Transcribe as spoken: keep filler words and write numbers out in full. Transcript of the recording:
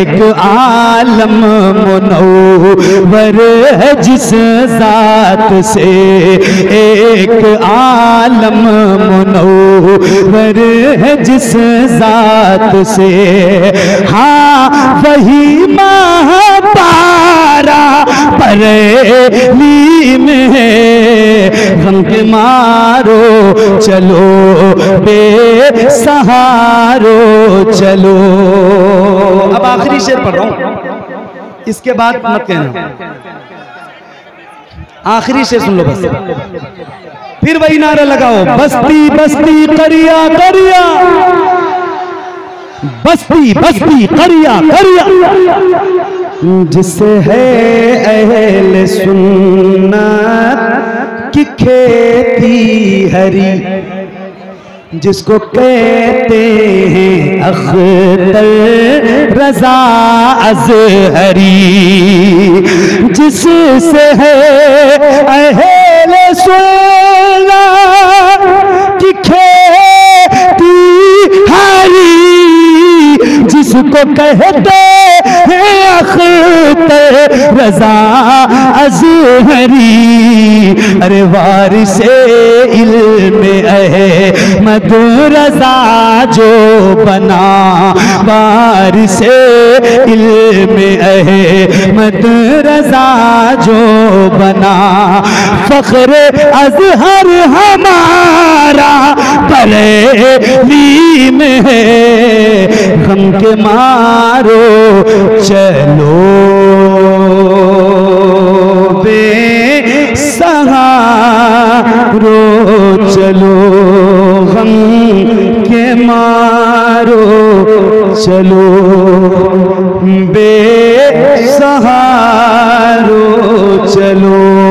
एक आलम मुनव्वर है जिस जात से, एक आलम मुनव्वर है जिस जात से। हाँ वही महापारा परेलीम है, गम के मारो चलो बेसहारो चलो। अब आखिरी शेर पढ़ रहा हूं, इसके बाद मत कहना, आखिरी शेर सुन लो बस, फिर वही नारा लगाओ। बस्ती बस्ती करिया करिया, बस्ती बस्ती करिया करिया, जिसे है अहल सुन्नत की खेती हरी, जिसको कहते हैं अख्तर रज़ा अज़हरी, जिससे है अहल सुन्नत की खेती हरी, जिसको कहते हैं अख्तर रज़ा अज़हरी। अरे वारिसे इल्मे अहमद रज़ा जो बना, वारिसे इल्मे अहमद रज़ा जो बना, फख्र अज़हर हमारा परेली में है, गम के मारो चलो बे सहारो चलो, गम के मारो चलो बे सहारो चलो।